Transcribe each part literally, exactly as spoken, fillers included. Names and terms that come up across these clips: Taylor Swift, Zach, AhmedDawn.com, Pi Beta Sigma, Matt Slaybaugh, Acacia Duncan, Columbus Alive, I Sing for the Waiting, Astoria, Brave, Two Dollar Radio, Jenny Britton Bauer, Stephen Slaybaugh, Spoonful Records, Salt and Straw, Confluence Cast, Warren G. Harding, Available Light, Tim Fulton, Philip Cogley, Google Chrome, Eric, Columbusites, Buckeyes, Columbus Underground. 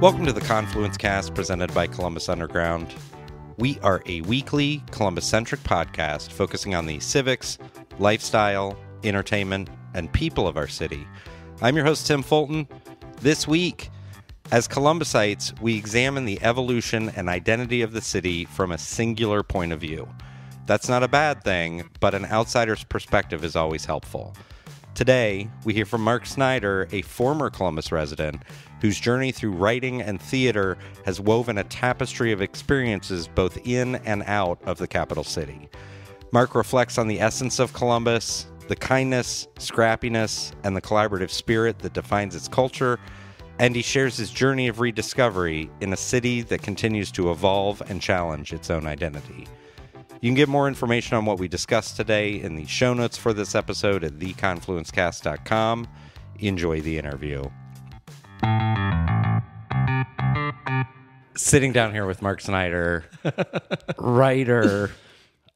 Welcome to the Confluence Cast presented by Columbus Underground. We are a weekly Columbus-centric podcast focusing on the civics, lifestyle, entertainment, and people of our city. I'm your host, Tim Fulton. This week, as Columbusites, we examine the evolution and identity of the city from a singular point of view. That's not a bad thing, but an outsider's perspective is always helpful. Today, we hear from Mark Snyder, a former Columbus resident, whose journey through writing and theater has woven a tapestry of experiences both in and out of the capital city. Mark reflects on the essence of Columbus, the kindness, scrappiness, and the collaborative spirit that defines its culture, and he shares his journey of rediscovery in a city that continues to evolve and challenge its own identity. You can get more information on what we discussed today in the show notes for this episode at the confluence cast dot com. Enjoy the interview. Sitting down here with Mark Snyder, writer,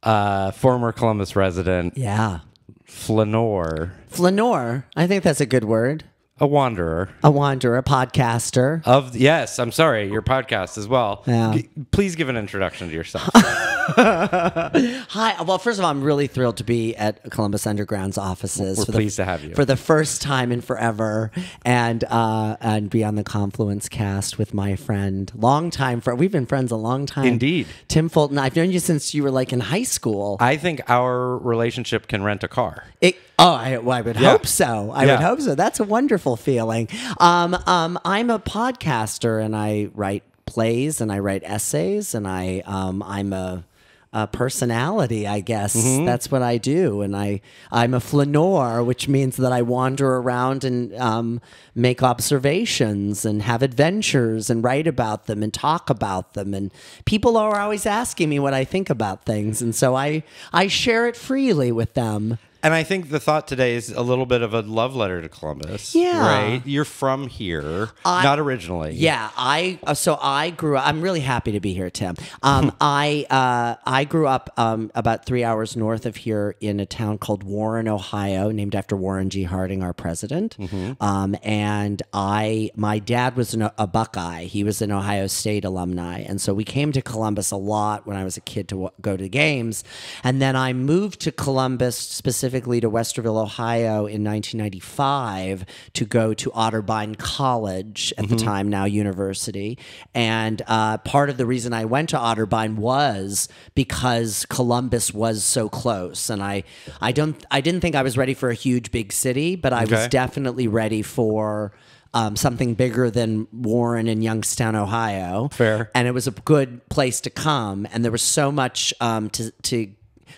uh, former Columbus resident. Yeah. Flaneur. Flaneur. I think that's a good word. A wanderer. A wanderer, a podcaster. Of Yes, I'm sorry, your podcast as well. Yeah. G- please give an introduction to yourself. Hi. Well, first of all, I'm really thrilled to be at Columbus Underground's offices. We're for pleased the, to have you. For the first time in forever, and uh, and be on the Confluence Cast with my friend, longtime friend. We've been friends a long time. Indeed. Tim Fulton, I've known you since you were like in high school. I think our relationship can rent a car. It, oh, I, well, I would yeah. hope so. I yeah. would hope so. That's a wonderful feeling. Um, um, I'm a podcaster, and I write plays, and I write essays, and I um, I'm a Uh, personality, I guess. Mm-hmm. That's what I do. And I, I'm a flaneur, which means that I wander around and um, make observations and have adventures and write about them and talk about them. And people are always asking me what I think about things. And so I, I share it freely with them. And I think the thought today is a little bit of a love letter to Columbus. Yeah. Right? You're from here, I, not originally. Yeah. I So I grew up, I'm really happy to be here, Tim. Um, I uh, I grew up um, about three hours north of here in a town called Warren, Ohio, named after Warren G. Harding, our president. Mm-hmm. um, and I, my dad was an, a Buckeye. He was an Ohio State alumni. And so we came to Columbus a lot when I was a kid to go to games. And then I moved to Columbus specifically to Westerville, Ohio in nineteen ninety-five to go to Otterbein College, at mm-hmm. the time now university. And uh, part of the reason I went to Otterbein was because Columbus was so close. And I, I, don't, I didn't think I was ready for a huge big city, but I okay. was definitely ready for... Um, something bigger than Warren and Youngstown, Ohio. Fair. And it was a good place to come. And there was so much um, to... to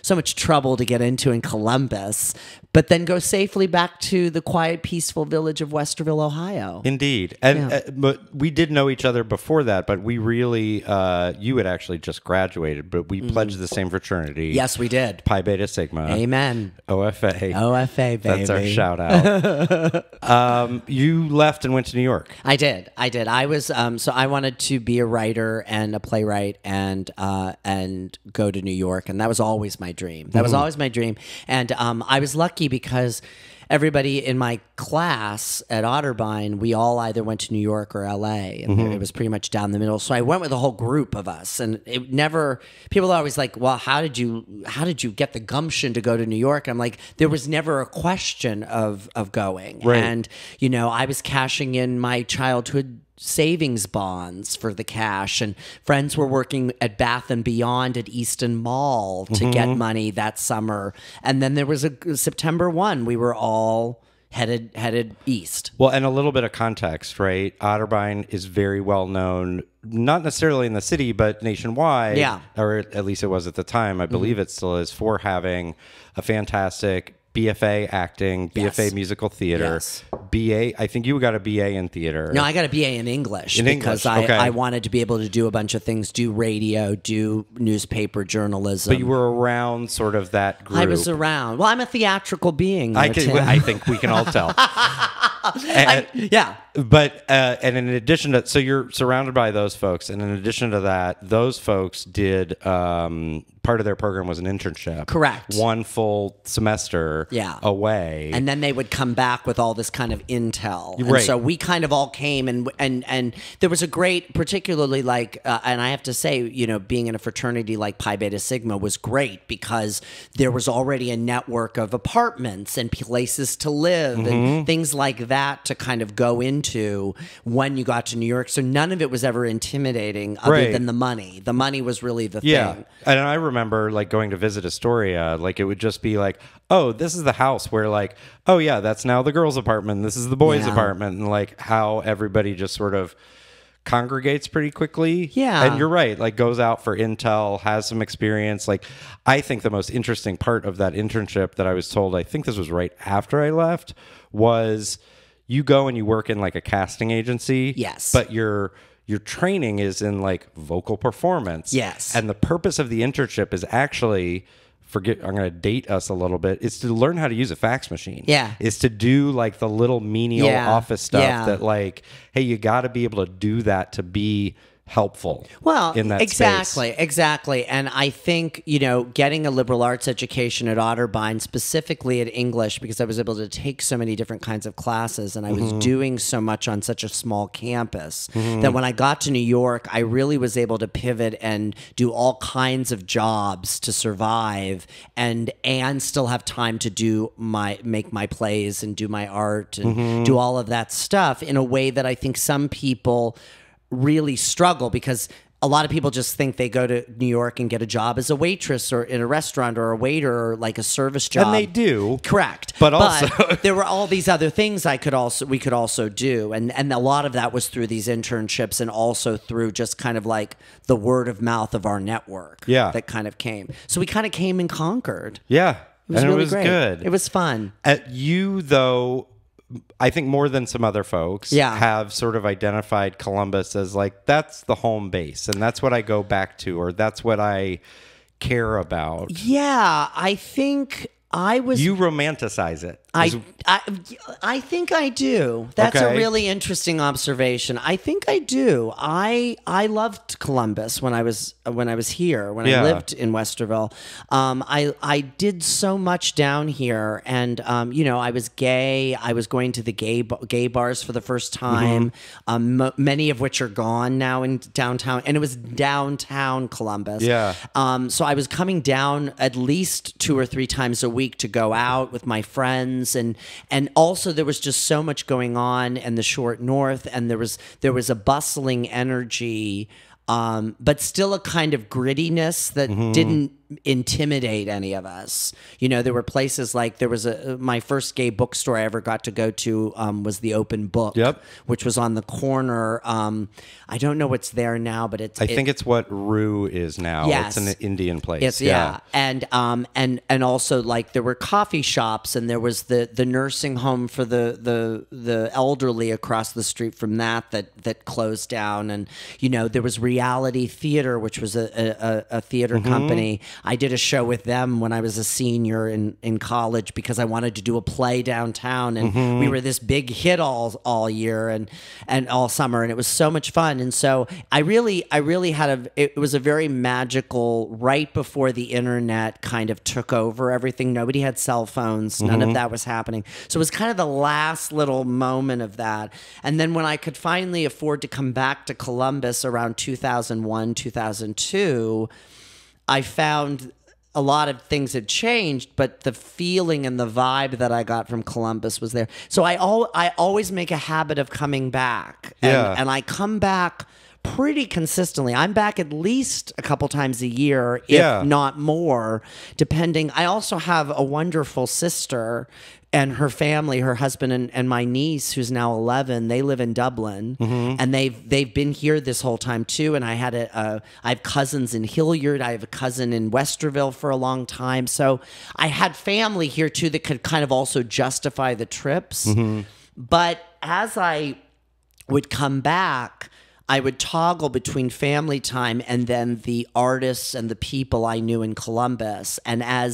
so much trouble to get into in Columbus, but then go safely back to the quiet, peaceful village of Westerville, Ohio. Indeed. And yeah. uh, but we did know each other before that, but we really, uh, you had actually just graduated, but we mm. pledged the same fraternity. Yes, we did. Pi Beta Sigma. Amen. O F A. O F A, baby. That's our shout out. um, you left and went to New York. I did. I did. I was, um, so I wanted to be a writer and a playwright and, uh, and go to New York. And that was always my dream. That mm. was always my dream. And um, I was lucky because everybody in my class at Otterbein, we all either went to New York or L A, and mm-hmm. it was pretty much down the middle. So I went with a whole group of us, and it never. People are always like, "Well, how did you? How did you get the gumption to go to New York?" And I'm like, there was never a question of of going, right. and you know, I was cashing in my childhood savings bonds for the cash, and friends were working at Bath and Beyond at Easton Mall to mm-hmm. get money that summer. And then there was a September first, we were all headed headed east. Well, and a little bit of context, right? Otterbein is very well known, not necessarily in the city, but nationwide. Yeah. Or at least it was at the time. I believe mm-hmm. it still is, for having a fantastic B F A acting, B F A yes. musical theater, yes. B A. I think you got a B A in theater. No, I got a B A in English in because English. I, okay. I wanted to be able to do a bunch of things, do radio, do newspaper journalism. But you were around sort of that group. I was around. Well, I'm a theatrical being. I, can, I think we can all tell. and, I, yeah. But, uh, and in addition to, so you're surrounded by those folks. And in addition to that, those folks did um, part of their program was an internship. Correct. One full semester yeah. away. And then they would come back with all this kind of intel. Right. And so we kind of all came, and and and there was a great, particularly like, uh, and I have to say, you know, being in a fraternity like Pi Beta Sigma was great because there was already a network of apartments and places to live mm-hmm. and things like that to kind of go into when you got to New York. So none of it was ever intimidating other right. than the money. The money was really the yeah. thing. And I remember like going to visit Astoria, like it would just be like, oh, this is the house where like, oh yeah, that's now the girls' apartment. This is the boys' yeah. apartment. And like how everybody just sort of congregates pretty quickly. Yeah. And you're right. Like goes out for intel, has some experience. Like I think the most interesting part of that internship that I was told, I think this was right after I left, was you go and you work in like a casting agency. Yes. But you're Your training is in like vocal performance. Yes. And the purpose of the internship is actually, forget, I'm going to date us a little bit, is to learn how to use a fax machine. Yeah. Is to do like the little menial yeah. office stuff yeah. that like, hey, you got to be able to do that to be helpful well in that exactly space. exactly and I think, you know, getting a liberal arts education at Otterbein, specifically at English, because I was able to take so many different kinds of classes and I was mm-hmm. doing so much on such a small campus mm-hmm. that when I got to New York I really was able to pivot and do all kinds of jobs to survive and and still have time to do my make my plays and do my art and mm-hmm. do all of that stuff in a way that I think some people really struggle, because a lot of people just think they go to New York and get a job as a waitress or in a restaurant or a waiter or like a service job. And they do. Correct. But, but also there were all these other things I could also we could also do. And and a lot of that was through these internships and also through just kind of like the word of mouth of our network. Yeah. That kind of came. So we kind of came and conquered. Yeah. It was and really it was great. Good. It was fun. At you though, I think more than some other folks yeah. have sort of identified Columbus as like, that's the home base and that's what I go back to, or that's what I care about. Yeah, I think I was... You romanticize it. I, I, I think I do. That's okay. a really interesting observation. I think I do. I I loved Columbus when I was when I was here when yeah. I lived in Westerville. Um, I I did so much down here, and um, you know, I was gay. I was going to the gay gay bars for the first time, mm-hmm. um, m many of which are gone now in downtown. And it was downtown Columbus. Yeah. Um, so I was coming down at least two or three times a week to go out with my friends. And and also there was just so much going on in the short north, and there was there was a bustling energy, um, but still a kind of grittiness that mm-hmm. didn't intimidate any of us. You know, there were places like there was a my first gay bookstore I ever got to go to um, was the Open Book, yep. which was on the corner. Um, I don't know what's there now, but it's I it, think it's what Rue is now. Yes. It's an Indian place. It's, yeah. yeah, and um and and also like there were coffee shops, and there was the the nursing home for the the the elderly across the street from that that that closed down, and you know there was Reality Theater, which was a a, a theater mm-hmm. company. I did a show with them when I was a senior in, in college because I wanted to do a play downtown, and mm-hmm. we were this big hit all all year and and all summer, and it was so much fun. And so I really I really had a it was a very magical right before the internet kind of took over everything. Nobody had cell phones, none mm-hmm. of that was happening. So it was kind of the last little moment of that. And then when I could finally afford to come back to Columbus around two thousand one, two thousand two, I found a lot of things had changed, but the feeling and the vibe that I got from Columbus was there. So I, al I always make a habit of coming back, and, yeah. and I come back pretty consistently. I'm back at least a couple times a year, if yeah. not more, depending. I also have a wonderful sister and her family, her husband and, and my niece, who's now eleven, they live in Dublin, mm-hmm. and they've they've been here this whole time too. And I had a, a I have cousins in Hilliard, I have a cousin in Westerville for a long time, so I had family here too that could kind of also justify the trips. Mm-hmm. But as I would come back, I would toggle between family time and then the artists and the people I knew in Columbus, and as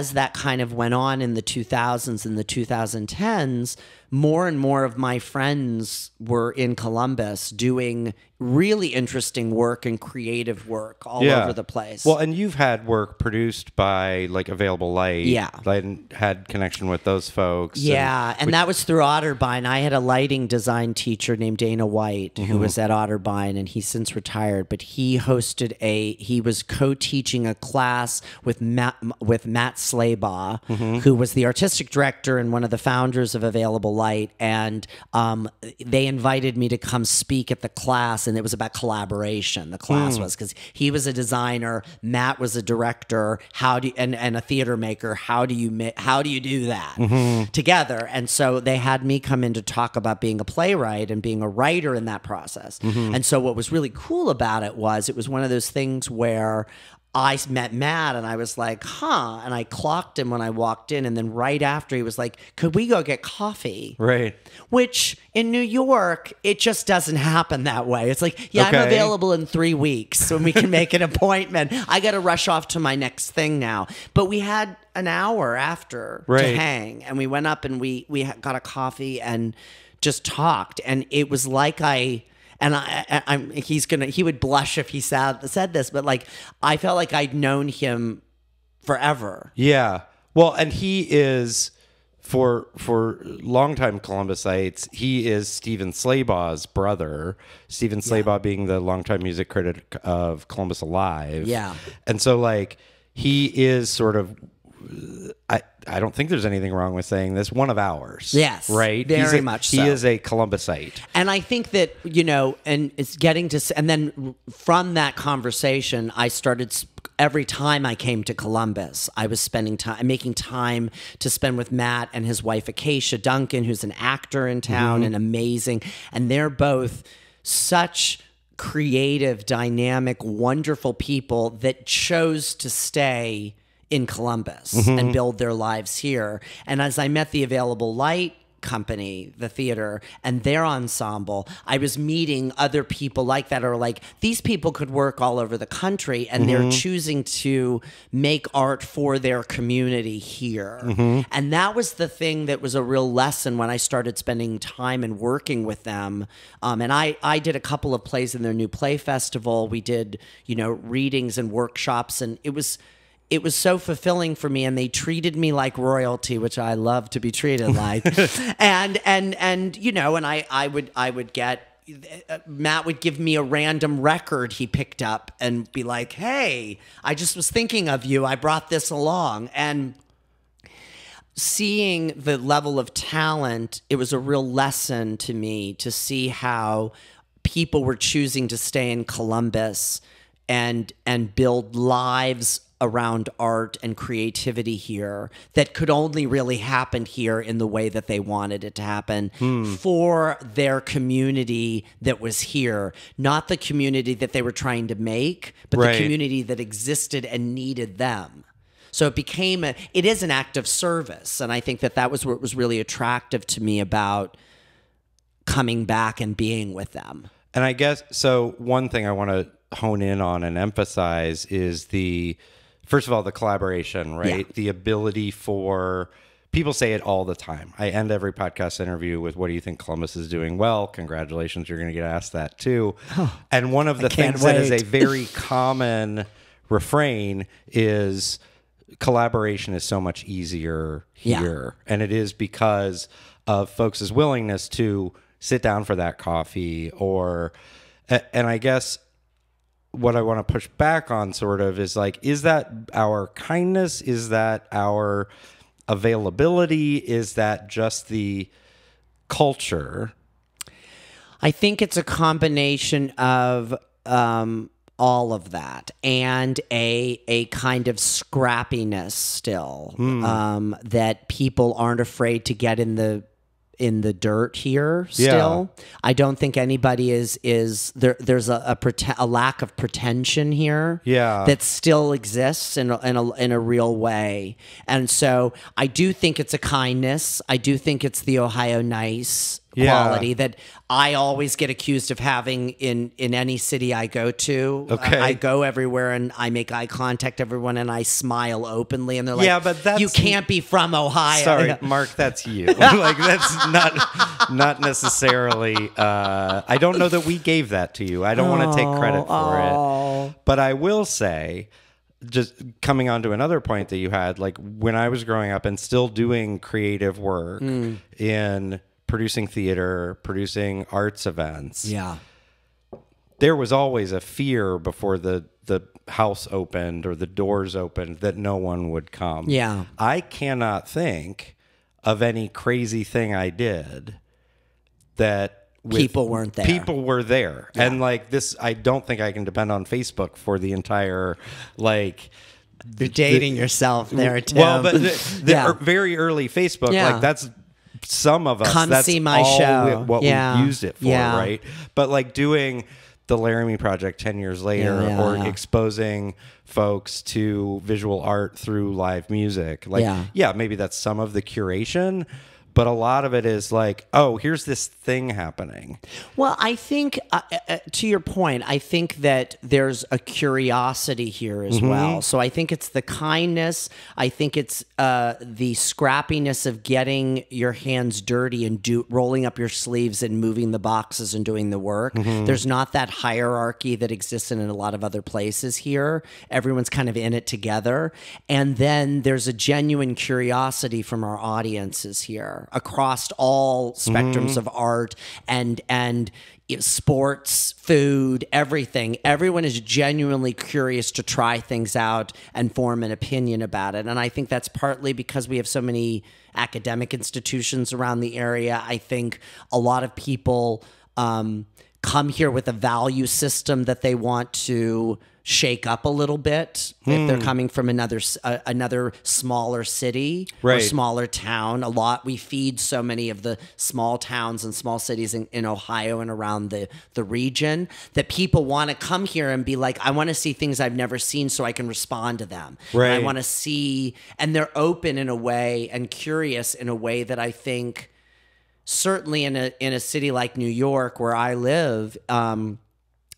As that kind of went on in the two thousands and the two thousand tens, more and more of my friends were in Columbus doing really interesting work and creative work all yeah. over the place. Well, and you've had work produced by like Available Light. Yeah. I had connection with those folks. Yeah. And, and we, that was through Otterbein. I had a lighting design teacher named Dana White mm-hmm. who was at Otterbein, and he's since retired, but he hosted a, he was co-teaching a class with Matt, with Matt Slaybaugh, mm-hmm. who was the artistic director and one of the founders of Available Light. And um, they invited me to come speak at the class, and it was about collaboration. The class mm. was, because he was a designer, Matt was a director, how do you, and, and a theater maker, how do you how do you do that mm-hmm. together? And so they had me come in to talk about being a playwright and being a writer in that process. Mm-hmm. And so what was really cool about it was it was one of those things where I met Matt and I was like, huh. And I clocked him when I walked in. And then right after he was like, could we go get coffee? Right. Which in New York, it just doesn't happen that way. It's like, yeah, okay. I'm available in three weeks when we can make an appointment. I got to rush off to my next thing now. But we had an hour after right. to hang. And we went up and we, we got a coffee and just talked. And it was like I... And I, I'm, he's gonna, he would blush if he said, said this, but like, I felt like I'd known him forever. Yeah. Well, and he is, for, for longtime Columbusites, he is Stephen Slaybaugh's brother. Stephen Slaybaugh yeah. being the longtime music critic of Columbus Alive. Yeah. And so like, he is sort of, I, I don't think there's anything wrong with saying this, one of ours. Yes. Right? Very a, much so. He is a Columbusite. And I think that, you know, and it's getting to, and then from that conversation, I started, every time I came to Columbus, I was spending time, making time to spend with Matt and his wife, Acacia Duncan, who's an actor in town mm-hmm. and amazing. And they're both such creative, dynamic, wonderful people that chose to stay in Columbus mm-hmm. and build their lives here. And as I met the Available Light company, the theater, and their ensemble, I was meeting other people like that, or like, these people could work all over the country and mm-hmm. they're choosing to make art for their community here. Mm-hmm. And that was the thing that was a real lesson when I started spending time and working with them. Um, and I, I did a couple of plays in their new play festival. We did, you know, readings and workshops, and it was... It was so fulfilling for me, and they treated me like royalty, which I love to be treated like. and and and you know, and I I would I would get uh, Matt would give me a random record he picked up and be like, "Hey, I just was thinking of you. I brought this along." And seeing the level of talent, it was a real lesson to me to see how people were choosing to stay in Columbus and and build lives around art and creativity here that could only really happen here in the way that they wanted it to happen hmm. for their community that was here, not the community that they were trying to make, but right. the community that existed and needed them. So it became, a, it is an act of service. And I think that that was what was really attractive to me about coming back and being with them. And I guess, so one thing I want to hone in on and emphasize is the, first of all, the collaboration, right? Yeah. The ability for, people say it all the time. I end every podcast interview with, what do you think Columbus is doing well? Congratulations, you're going to get asked that too. Oh, and one of the things wait. that is a very common refrain is collaboration is so much easier here. Yeah. And it is because of folks' willingness to sit down for that coffee or, and I guess, what I want to push back on sort of is like, is that our kindness? Is that our availability? Is that just the culture? I think it's a combination of um, all of that and a, a kind of scrappiness still mm. um, that people aren't afraid to get in the in the dirt here still. Yeah. I don't think anybody is, is there, there's a, a, prete a lack of pretension here yeah. that still exists in a, in a, in a real way. And so I do think it's a kindness. I do think it's the Ohio nice yeah. quality that I always get accused of having in, in any city I go to. Okay. Uh, I go everywhere and I make eye contact with everyone and I smile openly and they're like, yeah, but that's, you can't be from Ohio. Sorry, Mark, that's you. Like, that's not, not necessarily, uh, I don't know that we gave that to you. I don't oh, want to take credit for oh. it. But I will say, just coming on to another point that you had, like when I was growing up and still doing creative work mm. in producing theater, producing arts events, yeah, there was always a fear before the, the house opened or the doors opened that no one would come. Yeah. I cannot think of any crazy thing I did that With, people weren't there. People were there. Yeah. And like this, I don't think I can depend on Facebook for the entire, like... You're dating the, yourself there, Tim. Well, but the, the yeah. er, very early Facebook, yeah. like that's some of us. Come that's see my all show. We, what yeah. we used it for, yeah. right? But like doing the Laramie Project ten years later yeah, yeah, or yeah. exposing folks to visual art through live music. Like, yeah, yeah maybe that's some of the curation, but a lot of it is like, oh, here's this thing happening. Well, I think, uh, uh, to your point, I think that there's a curiosity here as mm-hmm. well. So I think it's the kindness. I think it's uh, the scrappiness of getting your hands dirty and do, rolling up your sleeves and moving the boxes and doing the work. Mm-hmm. There's not that hierarchy that exists in a lot of other places here. Everyone's kind of in it together. And then there's a genuine curiosity from our audiences here, across all spectrums mm-hmm. of art and and sports, food, everything. Everyone is genuinely curious to try things out and form an opinion about it. And I think that's partly because we have so many academic institutions around the area. I think a lot of people um, come here with a value system that they want to shake up a little bit hmm. if they're coming from another uh, another smaller city right. or smaller town. A lot we feed so many of the small towns and small cities in, in Ohio and around the the region that people want to come here and be like, I want to see things I've never seen so I can respond to them. Right. And I want to see, and they're open in a way and curious in a way that I think certainly in a in a city like New York where I live. Um,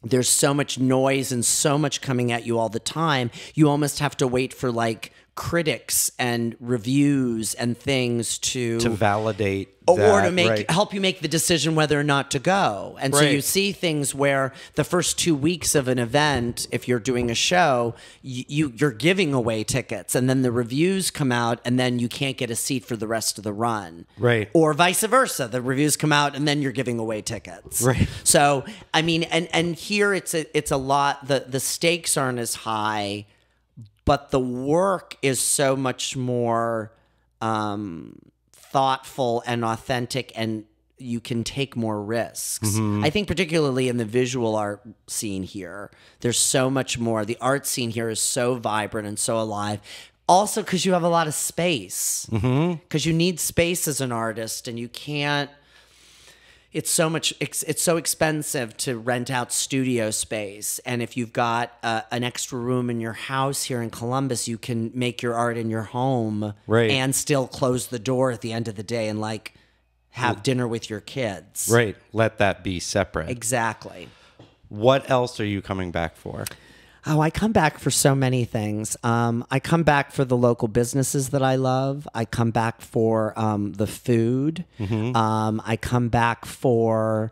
There's so much noise and so much coming at you all the time. You almost have to wait for like critics and reviews and things to to validate or, that, or to make right. help you make the decision whether or not to go. And right. so you see things where the first two weeks of an event, if you're doing a show, you, you you're giving away tickets, and then the reviews come out, and then you can't get a seat for the rest of the run. Right. Or vice versa, the reviews come out, and then you're giving away tickets. Right. So I mean, and and here it's a it's a lot. The the stakes aren't as high. But the work is so much more um, thoughtful and authentic, and you can take more risks. Mm-hmm. I think particularly in the visual art scene here, there's so much more. The art scene here is so vibrant and so alive. Also because you have a lot of space. Because mm-hmm. you need space as an artist, and you can't. It's so much. It's, it's so expensive to rent out studio space, and if you've got uh, an extra room in your house here in Columbus, you can make your art in your home, right. and still close the door at the end of the day and like have dinner with your kids. Right. Let that be separate. Exactly. What else are you coming back for? Oh, I come back for so many things. Um, I come back for the local businesses that I love. I come back for um, the food. Mm-hmm. um, I come back for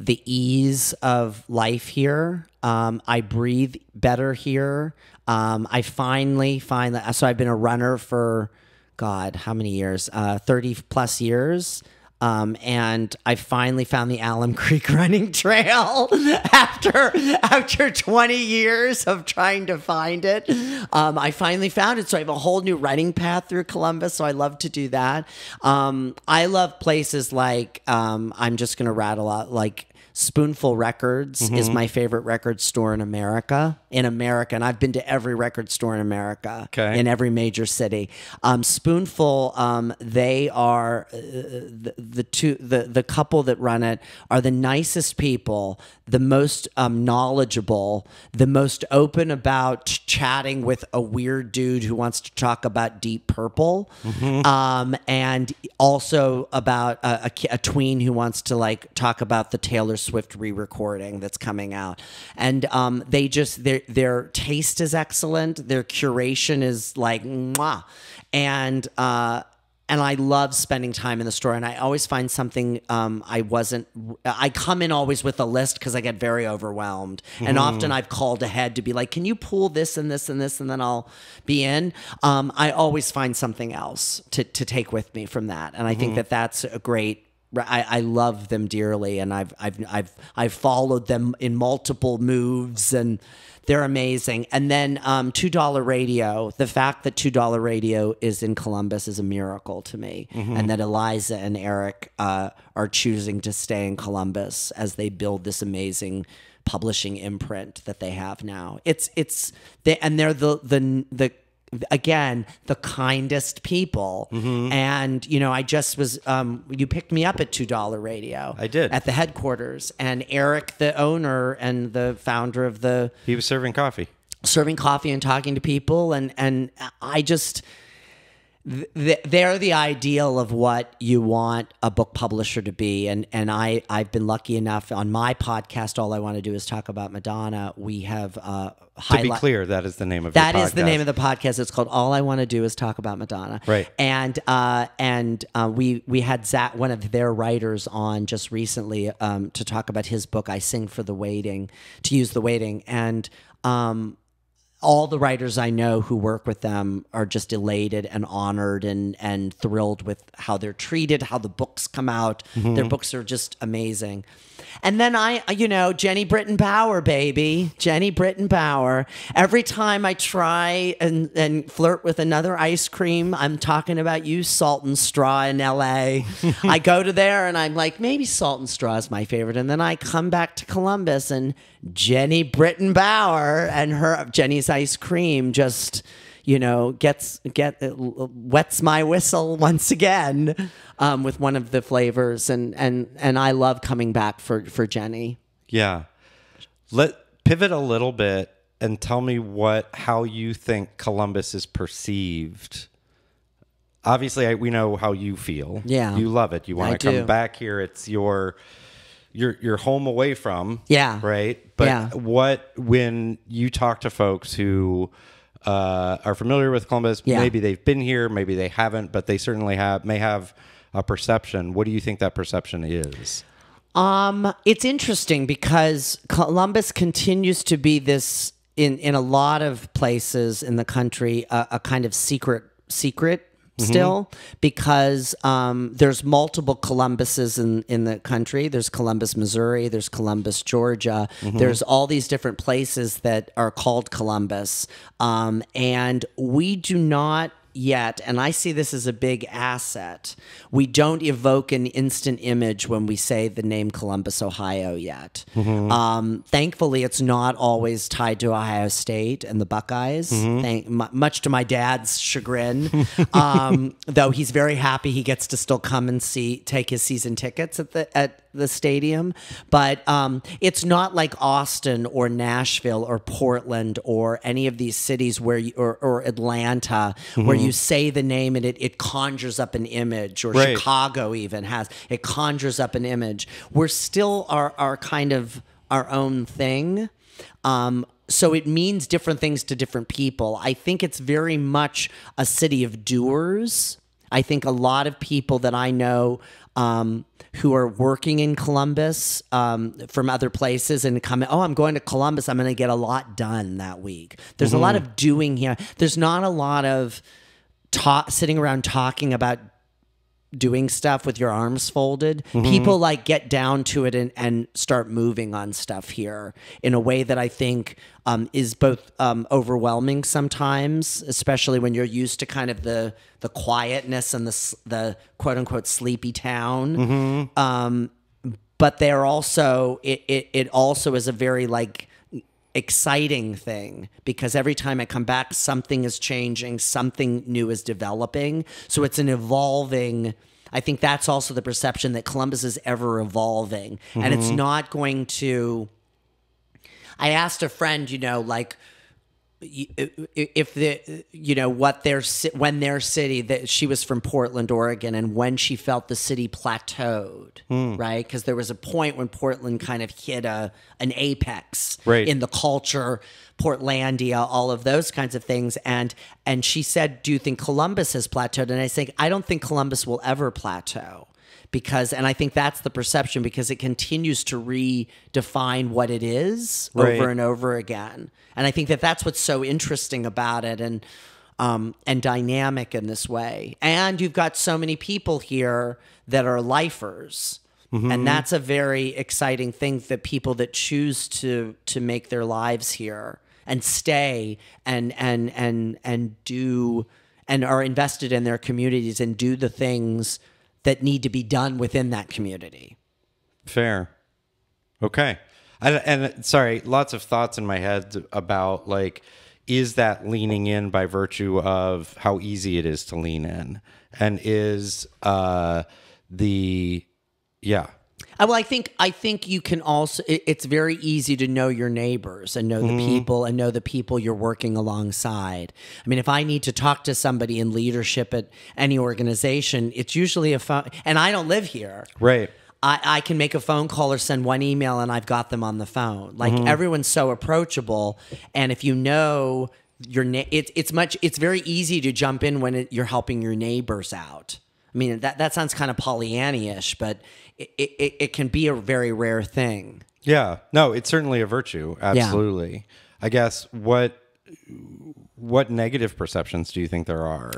the ease of life here. Um, I breathe better here. Um, I finally, finally, so I've been a runner for, God, how many years? Uh, thirty plus years. Um, and I finally found the Alum Creek Running Trail after after twenty years of trying to find it. Um, I finally found it, so I have a whole new running path through Columbus, so I love to do that. Um, I love places like, um, I'm just going to rattle out, like Spoonful Records mm-hmm. is my favorite record store in America. In America, and I've been to every record store in America, okay. in every major city. Um, Spoonful, um, they are uh, the, the two, the the couple that run it are the nicest people, the most um, knowledgeable, the most open about chatting with a weird dude who wants to talk about Deep Purple, mm-hmm. um, and also about a, a, a tween who wants to like talk about the Taylor Swift re-recording that's coming out, and um, they just their their taste is excellent, their curation is like mwah, and uh, and I love spending time in the store, and I always find something um, I wasn't. I come in always with a list because I get very overwhelmed, mm. and often I've called ahead to be like, "Can you pull this and this and this?" and then I'll be in. Um, I always find something else to to take with me from that, and I mm. think that that's a great. I, I love them dearly, and I've I've I've I've followed them in multiple moves, and they're amazing. And then um, Two Dollar Radio. The fact that Two Dollar Radio is in Columbus is a miracle to me, mm-hmm. and that Eliza and Eric uh, are choosing to stay in Columbus as they build this amazing publishing imprint that they have now. It's it's they, and they're the the the. Again, the kindest people. Mm-hmm. And, you know, I just was, um, you picked me up at two dollar radio. I did. At the headquarters. And Eric, the owner and the founder of the... He was serving coffee. Serving coffee and talking to people. And, and I just... Th they're the ideal of what you want a book publisher to be, and and I I've been lucky enough on my podcast. All I Want to Do Is Talk About Madonna. We have uh, to be clear that is the name of that your podcast. Is the name of the podcast. It's called All I Want to Do Is Talk About Madonna. Right, and uh, and uh, we we had Zach, one of their writers, on just recently um, to talk about his book I Sing for the Waiting, to use the waiting and. Um, All the writers I know who work with them are just elated and honored and and thrilled with how they're treated, how the books come out. Mm-hmm. Their books are just amazing. And then I, you know, Jenny Britton Bauer, baby. Jenny Britton Bauer. Every time I try and, and flirt with another ice cream, I'm talking about you, Salt and Straw in L A I go to there and I'm like, maybe Salt and Straw is my favorite. And then I come back to Columbus and Jenny Britton Bauer and her Jenny's ice cream just, you know, gets get wets my whistle once again um, with one of the flavors, and and and I love coming back for for Jenny. Yeah, let pivot a little bit and tell me what how you think Columbus is perceived. Obviously, I, we know how you feel. Yeah, you love it. You want to come back here. It's your your your home away from. Yeah, right. But yeah. what when you talk to folks who Uh, are familiar with Columbus? Yeah. Maybe they've been here, maybe they haven't, but they certainly have. May have a perception. What do you think that perception is? Um, it's interesting because Columbus continues to be this in in a lot of places in the country a, a kind of secret secret. Still, mm-hmm. because um, there's multiple Columbuses in, in the country. There's Columbus, Missouri. There's Columbus, Georgia. Mm-hmm. There's all these different places that are called Columbus. Um, and we do not yet, and I see this as a big asset, we don't evoke an instant image when we say the name Columbus, Ohio yet. Mm-hmm. um, thankfully, it's not always tied to Ohio State and the Buckeyes, mm-hmm. thank, much to my dad's chagrin, um, though he's very happy he gets to still come and see take his season tickets at the, at the stadium. But um, it's not like Austin or Nashville or Portland or any of these cities where you, or, or Atlanta, mm-hmm. where you say the name and it, it conjures up an image, or right. Chicago even has, it conjures up an image. We're still our, our kind of our own thing. Um, so it means different things to different people. I think it's very much a city of doers. I think a lot of people that I know um, who are working in Columbus um, from other places and come, oh, I'm going to Columbus, I'm going to get a lot done that week. There's mm-hmm. a lot of doing here. There's not a lot of Ta sitting around talking about doing stuff with your arms folded. Mm-hmm. People like get down to it and, and start moving on stuff here in a way that I think um, is both um, overwhelming sometimes, especially when you're used to kind of the the quietness and the the quote unquote sleepy town. Mm-hmm. um, but they're also it, it it also is a very like exciting thing, because every time I come back, something is changing, something new is developing. So it's an evolving. I think that's also the perception, that Columbus is ever evolving, mm-hmm. and it's not going to. I asked a friend, you know, like. If the you know what their when their city that she was from Portland, Oregon, and when she felt the city plateaued, mm. right? Because there was a point when Portland kind of hit a an apex right. in the culture, Portlandia, all of those kinds of things, and and she said, "Do you think Columbus has plateaued?" And I think I don't think Columbus will ever plateau. Because, and I think that's the perception, because it continues to redefine what it is right. over and over again. And I think that that's what's so interesting about it, and um, and dynamic in this way. And you've got so many people here that are lifers. Mm-hmm. And that's a very exciting thing, that people that choose to to make their lives here and stay and and and and do and are invested in their communities and do the things that need to be done within that community. Fair. Okay. I, and sorry, lots of thoughts in my head about, like, is that leaning in by virtue of how easy it is to lean in? And is uh, the, yeah. Well, I think, I think you can also, it, it's very easy to know your neighbors and know the mm. people and know the people you're working alongside. I mean, if I need to talk to somebody in leadership at any organization, it's usually a phone, and I don't live here. Right. I, I can make a phone call or send one email and I've got them on the phone. Like mm. everyone's so approachable. And if you know your, it, it's much, it's very easy to jump in when it, you're helping your neighbors out. I mean, that, that sounds kind of Pollyannish, but it, it, it can be a very rare thing. Yeah. No, it's certainly a virtue. Absolutely. Yeah. I guess, what what negative perceptions do you think there are?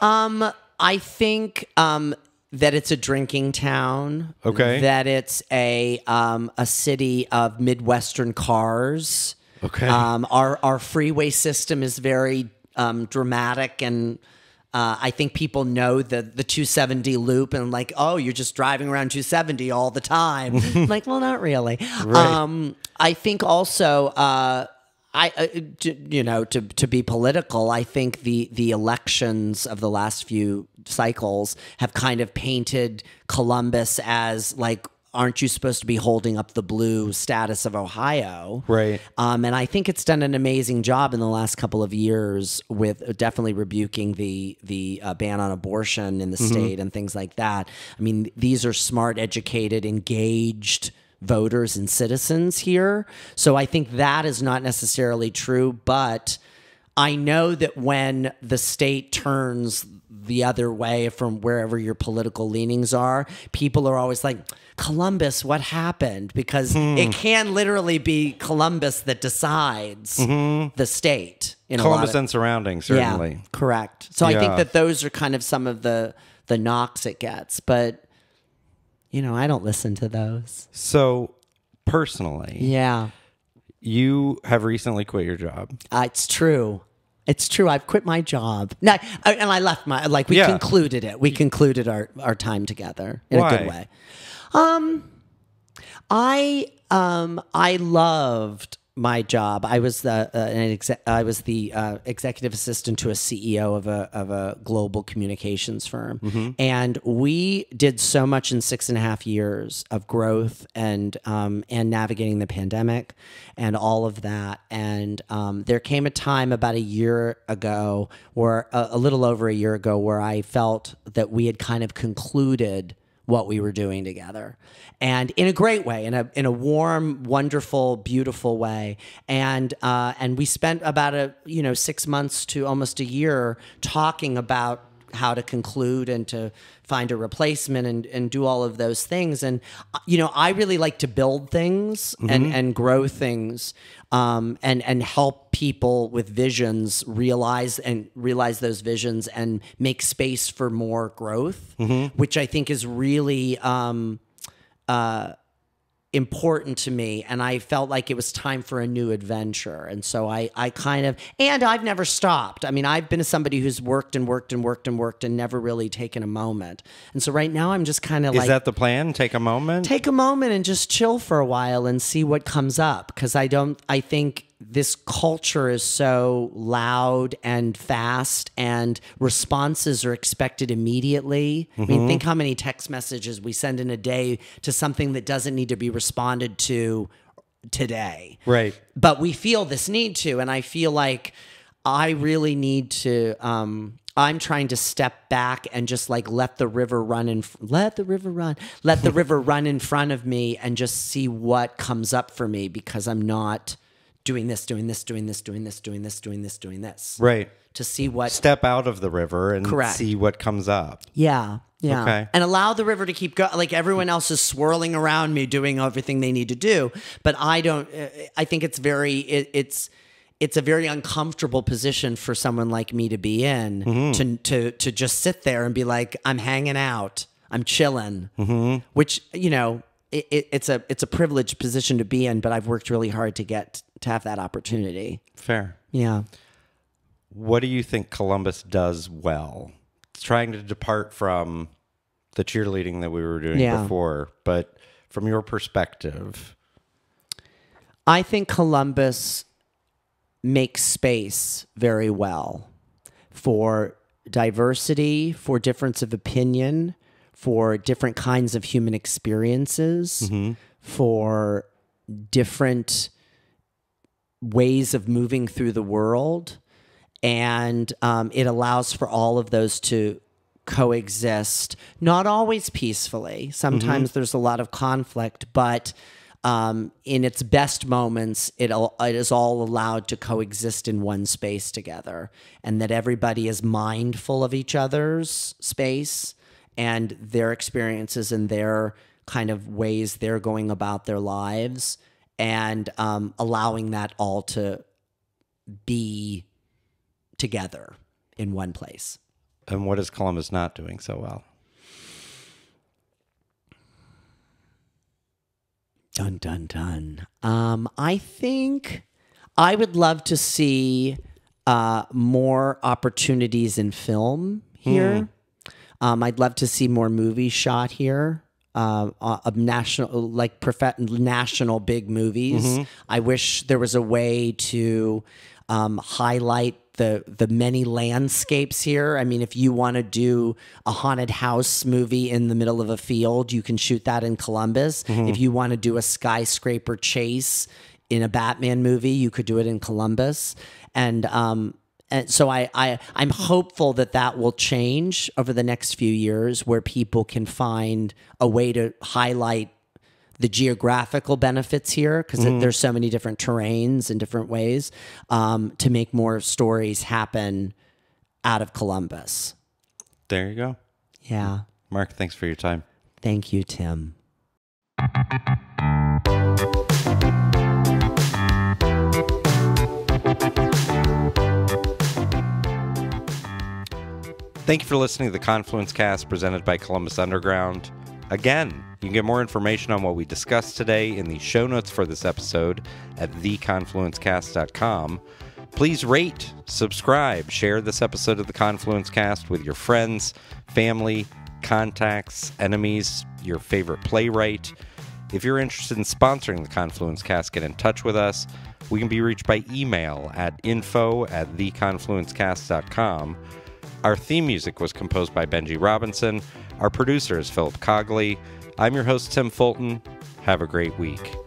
Um, I think um, that it's a drinking town. Okay. That it's a, um, a city of Midwestern cars. Okay. Um, our, our freeway system is very um, dramatic, and... Uh, I think people know the the two seventy loop and like, oh, you're just driving around two seventy all the time. I'm like, well, not really. Right. Um, I think also, uh, I uh, to, you know, to to be political, I think the the elections of the last few cycles have kind of painted Columbus as like, aren't you supposed to be holding up the blue status of Ohio? Right. Um, and I think it's done an amazing job in the last couple of years with definitely rebuking the the uh, ban on abortion in the mm-hmm. state and things like that. I mean, these are smart, educated, engaged voters and citizens here. So I think that is not necessarily true, but I know that when the state turns the other way from wherever your political leanings are, people are always like, Columbus, what happened? Because hmm. it can literally be Columbus that decides mm-hmm. the state. In Columbus a lot of, and surrounding, certainly. Yeah, correct. So yeah. I think that those are kind of some of the, the knocks it gets. But, you know, I don't listen to those. So, personally. Yeah. You have recently quit your job. Uh, it's true. It's true. I've quit my job. No, and I left my, like, we yeah. concluded it. We concluded our, our time together in Why? a good way. Um, I, um, I loved my job. I was the, uh, an exe I was the, uh, executive assistant to a C E O of a, of a global communications firm. Mm-hmm. And we did so much in six and a half years of growth and, um, and navigating the pandemic and all of that. And, um, there came a time about a year ago or a, a little over a year ago where I felt that we had kind of concluded what we were doing together, and in a great way, in a in a warm, wonderful, beautiful way, and uh, and we spent about a you know six months to almost a year talking about how to conclude and to find a replacement and and do all of those things. And you know, I really like to build things mm-hmm. and and grow things, um, and and help people with visions realize and realize those visions and make space for more growth, mm-hmm. which I think is really um, uh, important to me, and I felt like it was time for a new adventure. And so I, I kind of, and I've never stopped. I mean, I've been somebody who's worked and worked and worked and worked and never really taken a moment. And so right now I'm just kind of like... Is that the plan? Take a moment? Take a moment and just chill for a while and see what comes up. Because I don't, I think... this culture is so loud and fast, and responses are expected immediately. Mm-hmm. I mean, think how many text messages we send in a day to something that doesn't need to be responded to today. Right. But we feel this need to, and I feel like I really need to... Um, I'm trying to step back and just like let the river run and let the river run, let the river run in front of me, and just see what comes up for me, because I'm not... doing this, doing this, doing this, doing this, doing this, doing this, doing this. Right. To see what... Step out of the river and correct. See what comes up. Yeah. Yeah. Okay. And allow the river to keep going. Like, everyone else is swirling around me doing everything they need to do. But I don't... I think it's very... It, it's... It's a very uncomfortable position for someone like me to be in, mm-hmm. to, to, to just sit there and be like, I'm hanging out. I'm chilling. Mm-hmm. Which, you know... It, it, it's a it's a privileged position to be in, but I've worked really hard to get to have that opportunity. Fair. Yeah. What do you think Columbus does well? It's trying to depart from the cheerleading that we were doing yeah. before, but from your perspective. I think Columbus makes space very well for diversity, for difference of opinion, for different kinds of human experiences, mm-hmm. for different ways of moving through the world. And um, it allows for all of those to coexist, not always peacefully. Sometimes mm-hmm. there's a lot of conflict, but um, in its best moments, it, it is all allowed to coexist in one space together, and that everybody is mindful of each other's space and their experiences and their kind of ways they're going about their lives, and um, allowing that all to be together in one place. And what is Columbus not doing so well? Dun, dun, dun. Um, I think I would love to see uh, more opportunities in film here. Mm. Um, I'd love to see more movies shot here, uh, of national, like prof national big movies. Mm-hmm. I wish there was a way to um, highlight the the many landscapes here. I mean, if you want to do a haunted house movie in the middle of a field, you can shoot that in Columbus. Mm-hmm. If you want to do a skyscraper chase in a Batman movie, you could do it in Columbus. And um, And so I, I, I'm hopeful that that will change over the next few years, where people can find a way to highlight the geographical benefits here, because mm. there's so many different terrains and different ways um, to make more stories happen out of Columbus. There you go. Yeah. Mark, thanks for your time. Thank you, Tim. Thank you for listening to the Confluence Cast, presented by Columbus Underground. Again, you can get more information on what we discussed today in the show notes for this episode at the confluence cast dot com. Please rate, subscribe, share this episode of the Confluence Cast with your friends, family, contacts, enemies, your favorite playwright. If you're interested in sponsoring the Confluence Cast, get in touch with us. We can be reached by email at info at the confluence cast dot com. Our theme music was composed by Benji Robinson. Our producer is Philip Cogley. I'm your host, Tim Fulton. Have a great week.